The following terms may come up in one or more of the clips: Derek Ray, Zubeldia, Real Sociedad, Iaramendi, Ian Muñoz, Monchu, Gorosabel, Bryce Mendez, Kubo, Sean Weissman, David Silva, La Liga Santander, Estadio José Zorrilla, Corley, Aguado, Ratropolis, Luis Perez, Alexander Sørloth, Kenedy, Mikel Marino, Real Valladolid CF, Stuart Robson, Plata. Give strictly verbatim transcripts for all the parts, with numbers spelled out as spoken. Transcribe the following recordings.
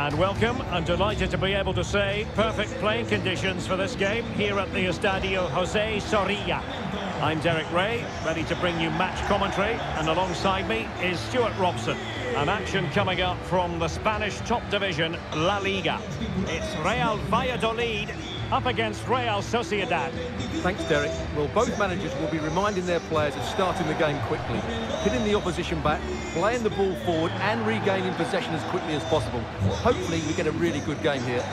And welcome. I'm delighted to be able to say perfect playing conditions for this game here at the Estadio José Zorrilla. I'm Derek Ray, ready to bring you match commentary, and alongside me is Stuart Robson. An action coming up from the Spanish top division, La Liga. It's Real Valladolid up against Real Sociedad. Thanks, Derek. Well, both managers will be reminding their players of starting the game quickly, hitting the opposition back, playing the ball forward and regaining possession as quickly as possible. Hopefully we get a really good game here.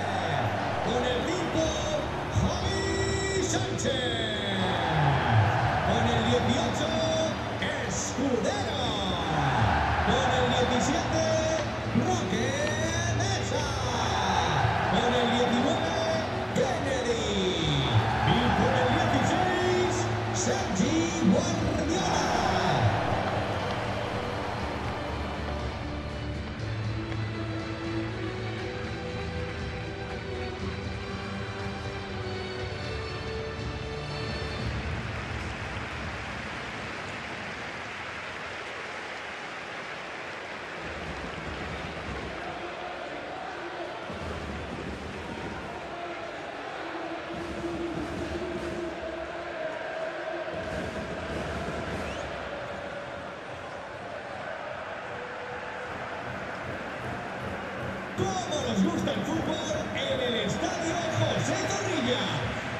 Como nos gusta el fútbol en el Estadio José Zorrilla.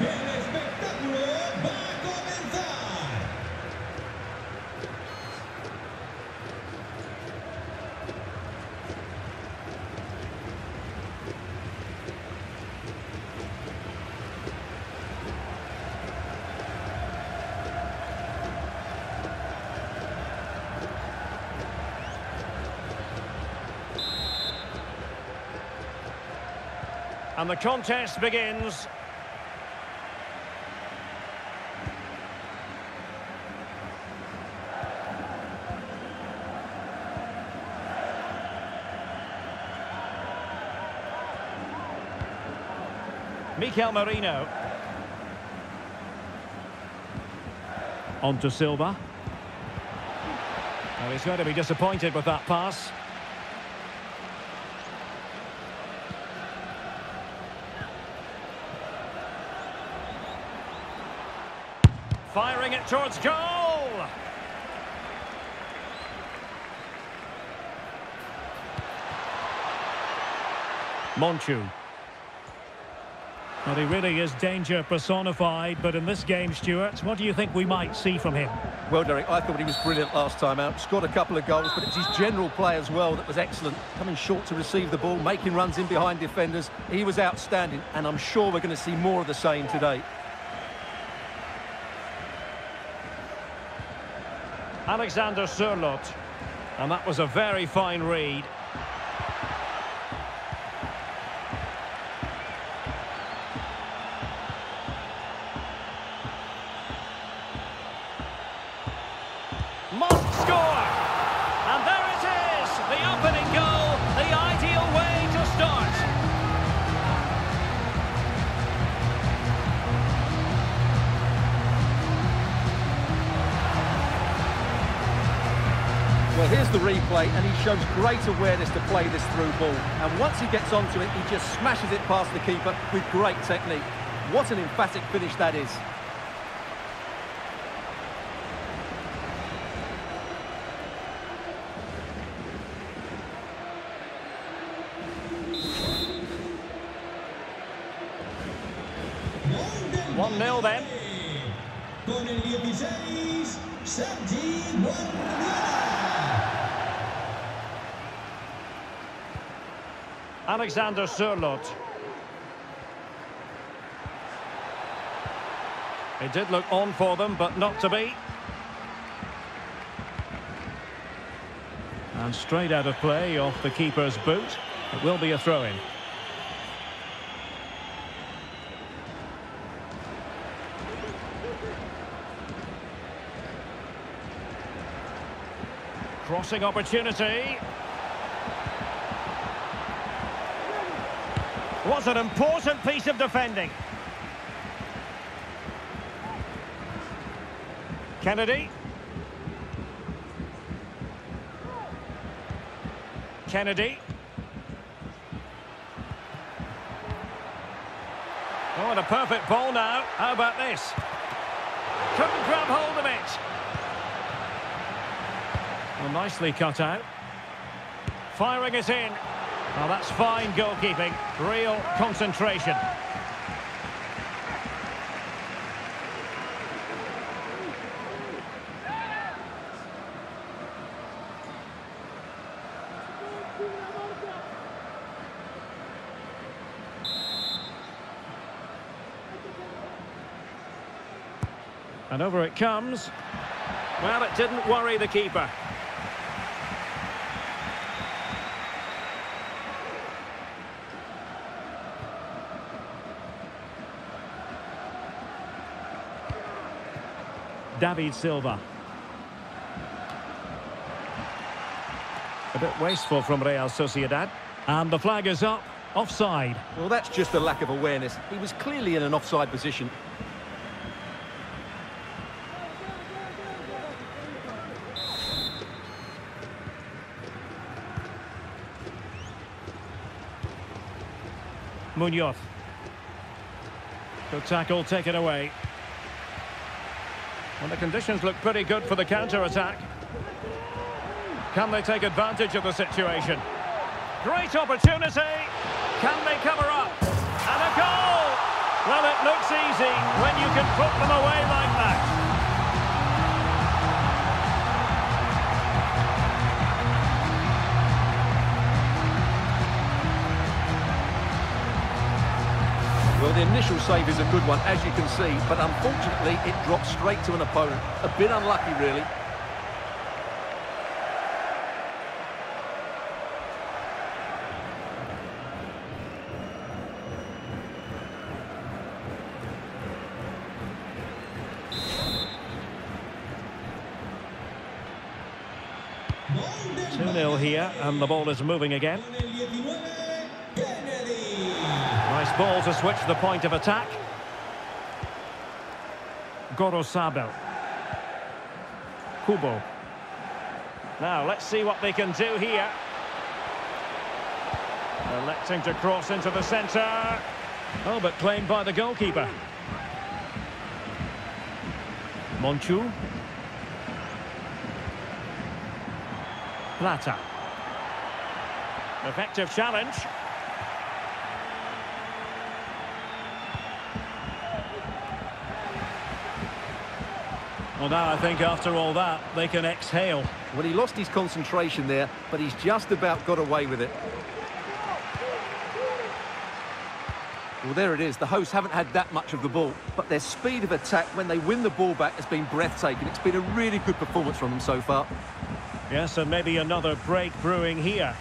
El espectáculo va a comenzar. And the contest begins. Mikel Marino. On to Silva. Well, he's going to be disappointed with that pass. Firing it towards goal! Monchu. Well, he really is danger personified, but in this game, Stuart, what do you think we might see from him? Well, Derek, I thought he was brilliant last time out. Scored a couple of goals, but it's his general play as well that was excellent. Coming short to receive the ball, making runs in behind defenders. He was outstanding, and I'm sure we're going to see more of the same today. Alexander Sørloth, and that was a very fine read. Must score! And there it is! The opening goal, the ideal way to start. Well, here's the replay, and he shows great awareness to play this through ball. And once he gets onto it, he just smashes it past the keeper with great technique. What an emphatic finish that is. one nil then. Alexander Sørloth. It did look on for them, but not to be. And straight out of play off the keeper's boot. It will be a throw-in. Crossing opportunity. Was an important piece of defending. Kenedy. Kenedy. Oh, and a perfect ball now. How about this? Couldn't grab hold of it. Well, nicely cut out. Firing it in. Oh, that's fine goalkeeping. Real concentration. And over it comes. Well, it didn't worry the keeper. David Silva. A bit wasteful from Real Sociedad. And the flag is up. Offside. Well, that's just a lack of awareness. He was clearly in an offside position. Muñoz. Good tackle, taken away. And the conditions look pretty good for the counter-attack. Can they take advantage of the situation? Great opportunity. Can they cover up? And a goal! Well, it looks easy when you can put them away like that. Well, the initial save is a good one, as you can see, but unfortunately it drops straight to an opponent. A bit unlucky, really. two nil here, and the ball is moving again. Ball to switch the point of attack. Gorosabel. Kubo. Now, let's see what they can do here. Electing to cross into the centre. Oh, but claimed by the goalkeeper. Monchu. Plata. Effective challenge. Well, now I think after all that, they can exhale. Well, he lost his concentration there, but he's just about got away with it. Well, there it is. The hosts haven't had that much of the ball, but their speed of attack when they win the ball back has been breathtaking. It's been a really good performance from them so far. Yes, and maybe another break brewing here.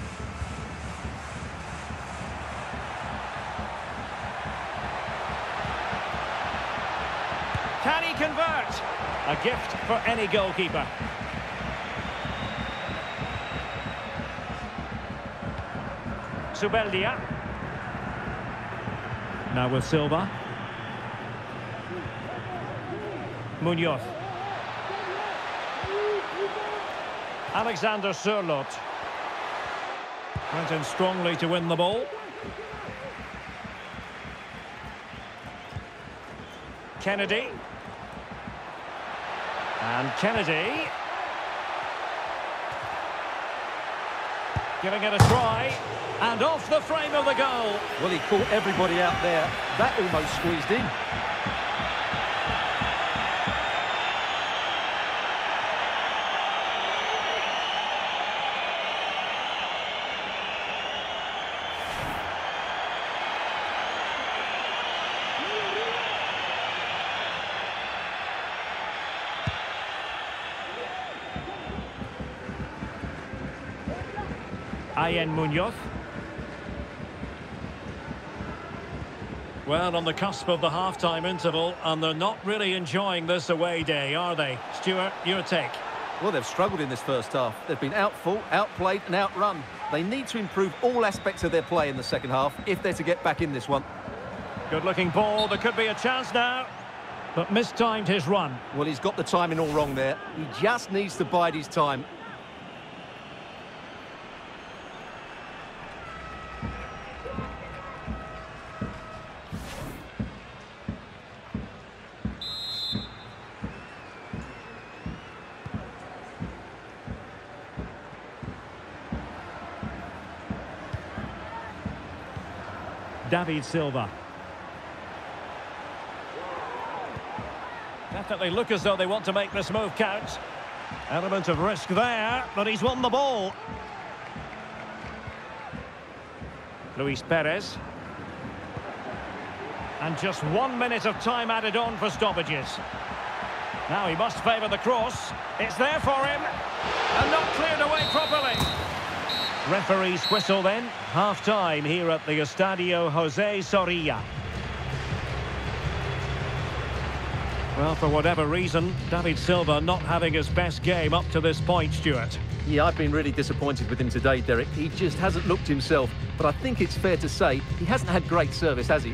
Can he convert? A gift for any goalkeeper. Zubeldia. Now with Silva. Muñoz. Alexander Sørloth. Went in strongly to win the ball. Kenedy. And Kenedy, giving it a try, and off the frame of the goal. Well, he caught everybody out there. That almost squeezed in. Ian Muñoz. Well, on the cusp of the half-time interval, and they're not really enjoying this away day, are they? Stuart, your take. Well, they've struggled in this first half. They've been outfought, outplayed and outrun. They need to improve all aspects of their play in the second half if they're to get back in this one. Good-looking ball. There could be a chance now. But mistimed his run. Well, he's got the timing all wrong there. He just needs to bide his time. David Silva. Definitely look as though they want to make this move count. Element of risk there, but he's won the ball. Luis Perez. And just one minute of time added on for stoppages. Now he must favour the cross. It's there for him. And not cleared away properly. Referee's whistle then. Half-time here at the Estadio José Zorrilla. Well, for whatever reason, David Silva not having his best game up to this point, Stuart. Yeah, I've been really disappointed with him today, Derek. He just hasn't looked himself. But I think it's fair to say he hasn't had great service, has he?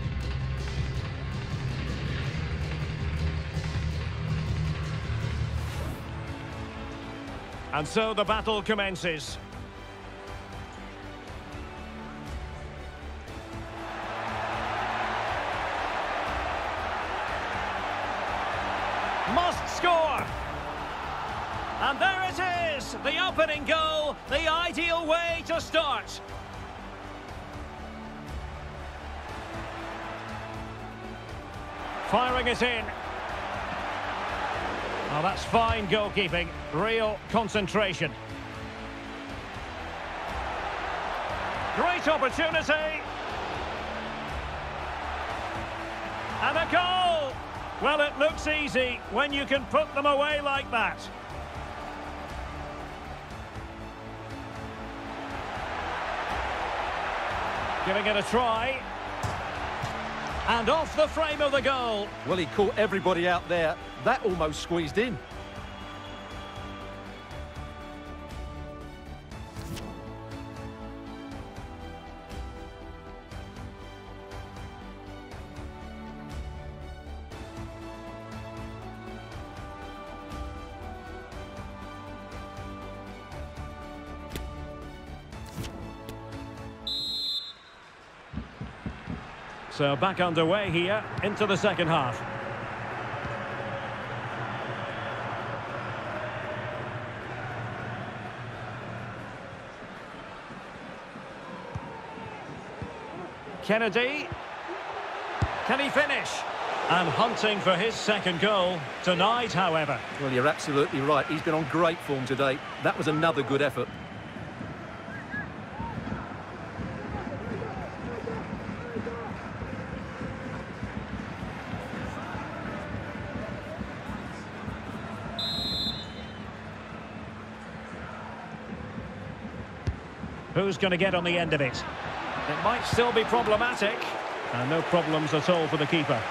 And so the battle commences. Must score! And there it is! The opening goal, the ideal way to start. Firing it in. Oh, that's fine goalkeeping. Real concentration. Great opportunity. And a goal! Well, it looks easy when you can put them away like that. Giving it a try. And off the frame of the goal. Well, he caught everybody out there. That almost squeezed in. So back underway here into the second half. Kenedy. Can he finish? And hunting for his second goal tonight, however. Well, you're absolutely right. He's been on great form today. That was another good effort. Who's going to get on the end of it? It might still be problematic. And no problems at all for the keeper.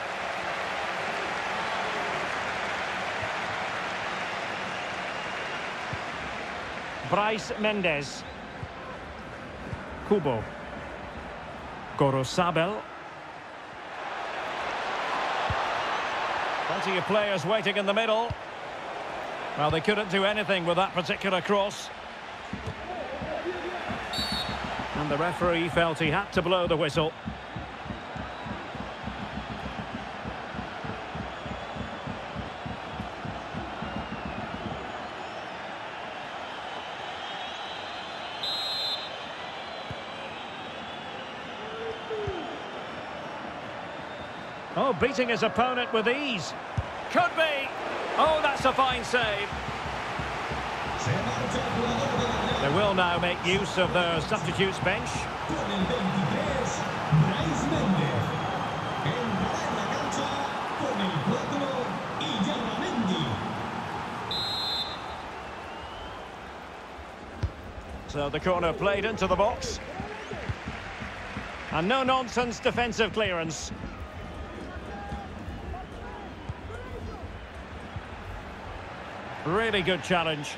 Bryce Mendez. Kubo. Gorosabel. Plenty of players waiting in the middle. Well, they couldn't do anything with that particular cross. And the referee felt he had to blow the whistle. Oh, beating his opponent with ease. Could be. Oh, that's a fine save. They will now make use of their substitutes bench. So the corner played into the box. And no-nonsense defensive clearance. Really good challenge.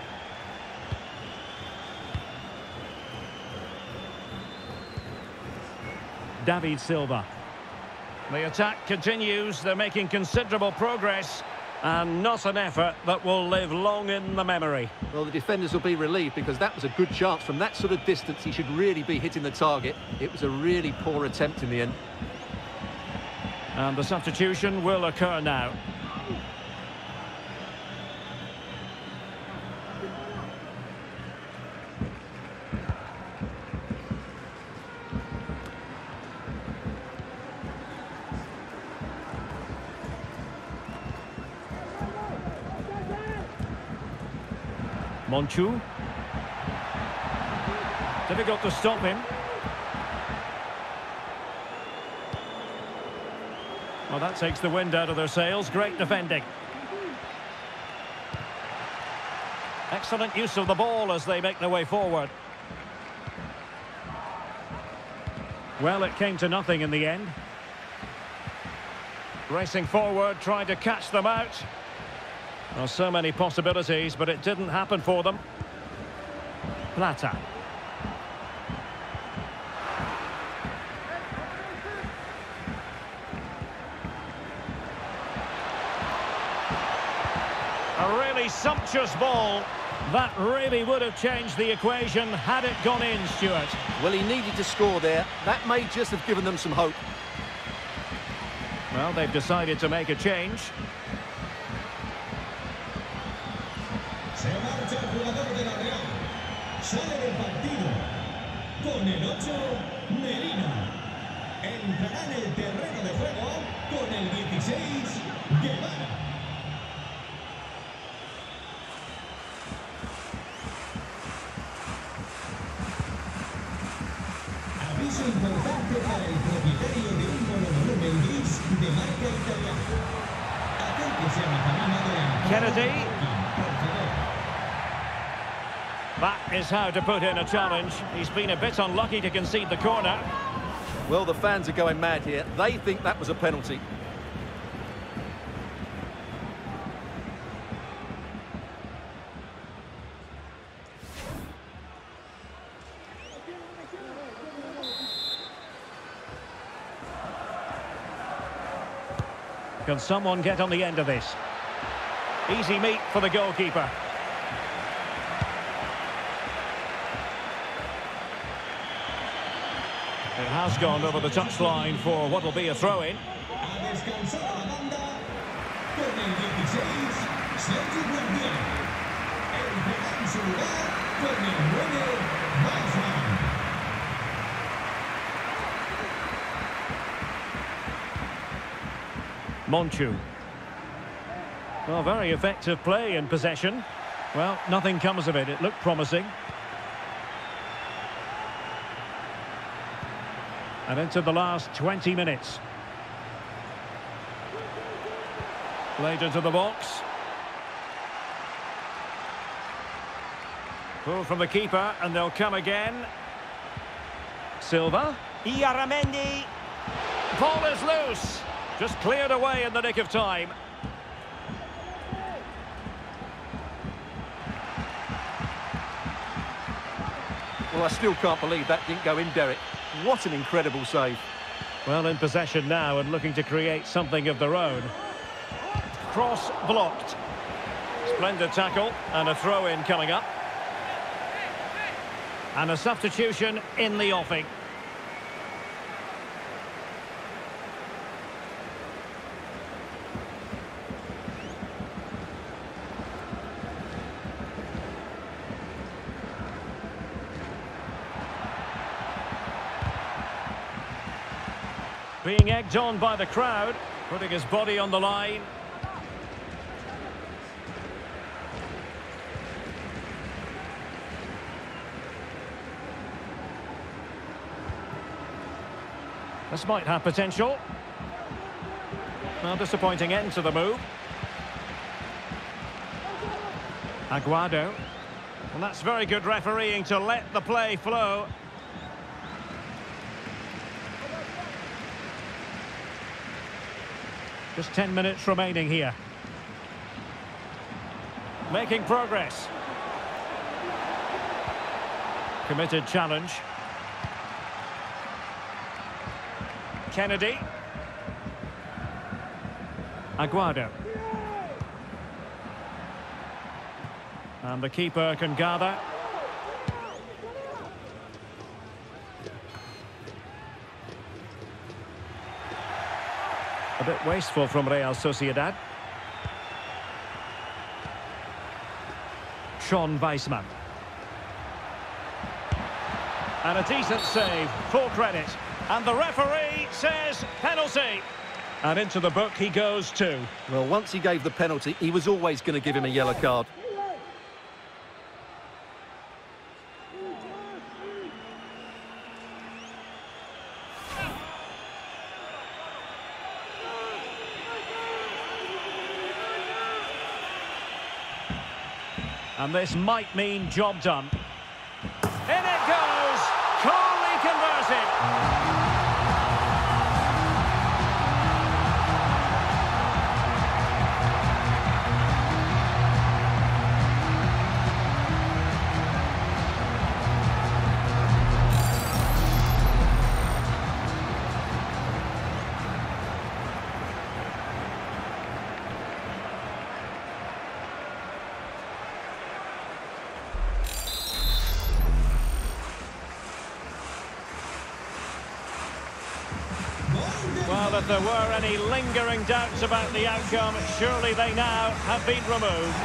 David Silva. The attack continues. They're making considerable progress, and not an effort that will live long in the memory. Well, the defenders will be relieved, because that was a good chance. From that sort of distance, he should really be hitting the target. It was a really poor attempt in the end. And the substitution will occur now. Monchu. Difficult to stop him. Well, that takes the wind out of their sails. Great defending. Excellent use of the ball as they make their way forward. Well, it came to nothing in the end. Racing forward, trying to catch them out. Well, so many possibilities, but it didn't happen for them. Plata. A really sumptuous ball. That really would have changed the equation had it gone in, Stuart. Well, he needed to score there. That may just have given them some hope. Well, they've decided to make a change. Kenedy. That is how to put in a challenge. He's been a bit unlucky to concede the corner. Well, the fans are going mad here. They think that was a penalty. Can someone get on the end of this? Easy meat for the goalkeeper. It has gone over the touchline for what will be a throw-in. Monchu. Well, very effective play in possession. Well, nothing comes of it. It looked promising. And into the last twenty minutes. Played into the box. Pull from the keeper, and they'll come again. Silva. Iaramendi. Ball is loose. Just cleared away in the nick of time. Well, I still can't believe that didn't go in, Derek. What an incredible save. Well, in possession now and looking to create something of their own. Cross blocked. Splendid tackle and a throw-in coming up. And a substitution in the offing. Being egged on by the crowd, putting his body on the line. This might have potential. Well, disappointing end to the move. Aguado. Well, that's very good refereeing to let the play flow. Just ten minutes remaining here. Making progress. Committed challenge. Kenedy. Aguado. And the keeper can gather. A bit wasteful from Real Sociedad. Sean Weissman. And a decent save, full credit. And the referee says penalty. And into the book he goes too. Well, once he gave the penalty, he was always going to give him a yellow card. And this might mean job done. In it goes! Corley converts it! Well, if there were any lingering doubts about the outcome, surely they now have been removed.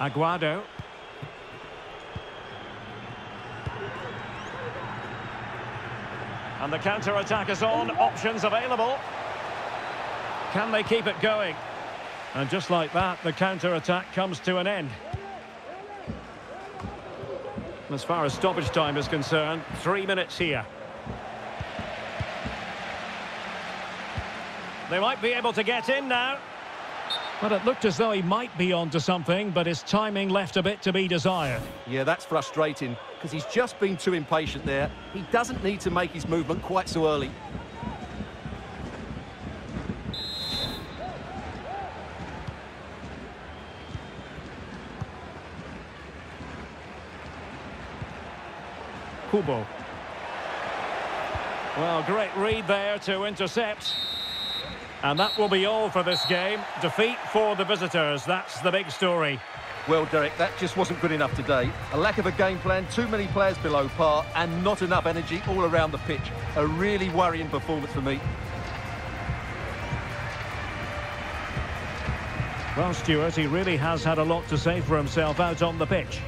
Aguado. And the counter-attack is on, options available. Can they keep it going? And just like that, the counter-attack comes to an end. As far as stoppage time is concerned, three minutes here. They might be able to get in now. But it looked as though he might be onto something, but his timing left a bit to be desired. Yeah, that's frustrating, because he's just been too impatient there. He doesn't need to make his movement quite so early. Kubo. Well, great read there to intercept. And that will be all for this game. Defeat for the visitors, that's the big story. Well, Derek, that just wasn't good enough today. A lack of a game plan, too many players below par, and not enough energy all around the pitch. A really worrying performance for me. Well, Stuart, he really has had a lot to say for himself out on the pitch.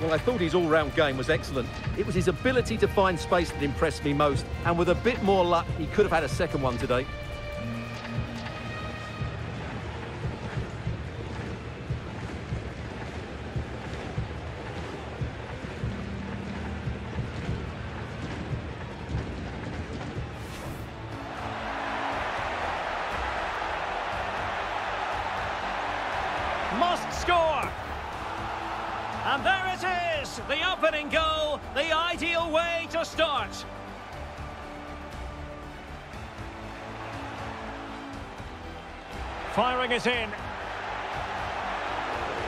Well, I thought his all-round game was excellent. It was his ability to find space that impressed me most, and with a bit more luck, he could have had a second one today. Must score! And there it is, the opening goal, the ideal way to start. Firing it in.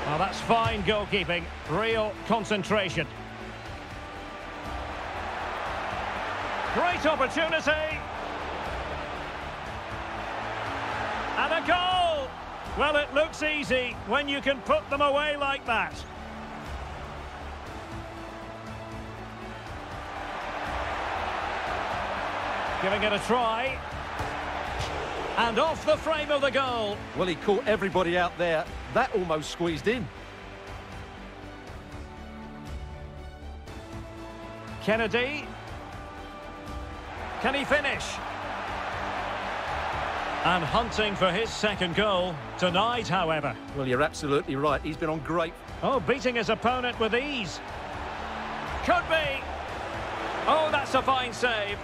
Well, that's fine goalkeeping, real concentration. Great opportunity. And a goal! Well, it looks easy when you can put them away like that. Giving it a try. And off the frame of the goal. Well, he caught everybody out there. That almost squeezed in. Kenedy. Can he finish? And hunting for his second goal. Denied, however. Well, you're absolutely right. He's been on great. Oh, beating his opponent with ease. Could be. Oh, that's a fine save.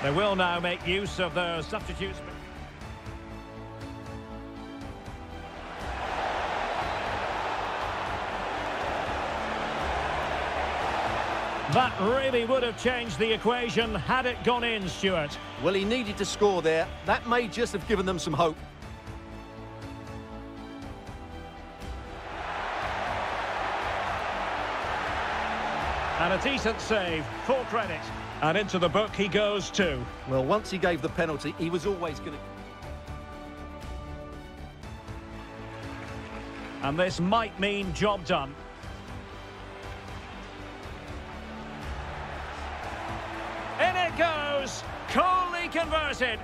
They will now make use of their substitutes. That really would have changed the equation had it gone in, Stuart. Well, he needed to score there. That may just have given them some hope. And a decent save, full credit. And into the book he goes too. Well, once he gave the penalty, he was always going to... And this might mean job done. In it goes! Coolly converted!